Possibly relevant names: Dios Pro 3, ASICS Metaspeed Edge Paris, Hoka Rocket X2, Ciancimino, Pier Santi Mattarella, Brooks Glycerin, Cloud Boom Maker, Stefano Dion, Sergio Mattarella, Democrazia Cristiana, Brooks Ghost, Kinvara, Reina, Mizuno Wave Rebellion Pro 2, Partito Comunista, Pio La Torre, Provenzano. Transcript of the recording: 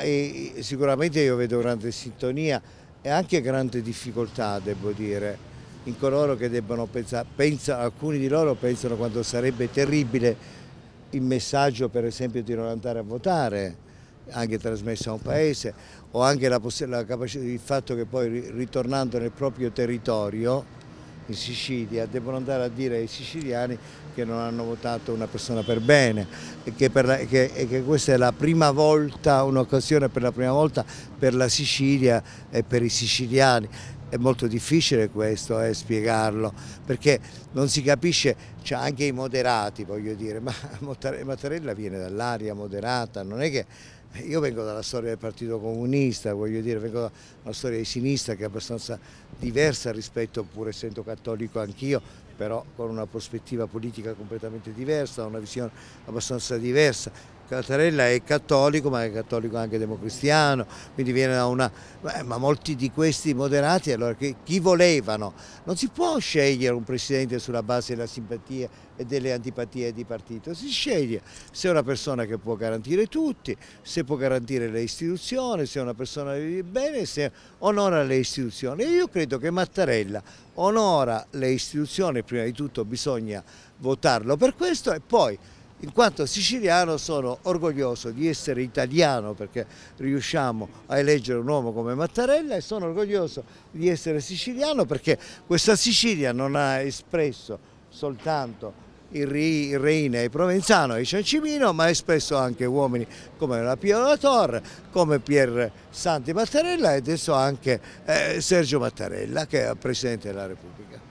E sicuramente io vedo grande sintonia e anche grande difficoltà, devo dire, in coloro che debbano pensare, alcuni di loro pensano quanto sarebbe terribile il messaggio, per esempio, di non andare a votare, anche trasmesso a un paese, o anche la capacità, il fatto che poi ritornando nel proprio territorio, in Sicilia, devono andare a dire ai siciliani che non hanno votato una persona per bene e che questa è la prima volta, un'occasione per la prima volta per la Sicilia e per i siciliani. È molto difficile questo spiegarlo, perché non si capisce, cioè anche i moderati, voglio dire, ma Mattarella viene dall'area moderata, non è che io vengo dalla storia del Partito Comunista, voglio dire, vengo da una storia di sinistra che è abbastanza diversa rispetto, pur essendo cattolico anch'io, però con una prospettiva politica completamente diversa, una visione abbastanza diversa. Mattarella è cattolico, ma è cattolico anche democristiano, quindi viene da una... ma molti di questi moderati, allora chi volevano? Non si può scegliere un presidente sulla base della simpatia e delle antipatie di partito, si sceglie se è una persona che può garantire tutti, se può garantire le istituzioni, se è una persona che vive bene, se onora le istituzioni. E io credo che Mattarella onora le istituzioni, prima di tutto bisogna votarlo per questo, e poi, in quanto siciliano, sono orgoglioso di essere italiano perché riusciamo a eleggere un uomo come Mattarella, e sono orgoglioso di essere siciliano perché questa Sicilia non ha espresso soltanto il Reina, e Provenzano e Ciancimino, ma ha espresso anche uomini come la Pio La Torre, come Pier Santi Mattarella e adesso anche Sergio Mattarella, che è Presidente della Repubblica.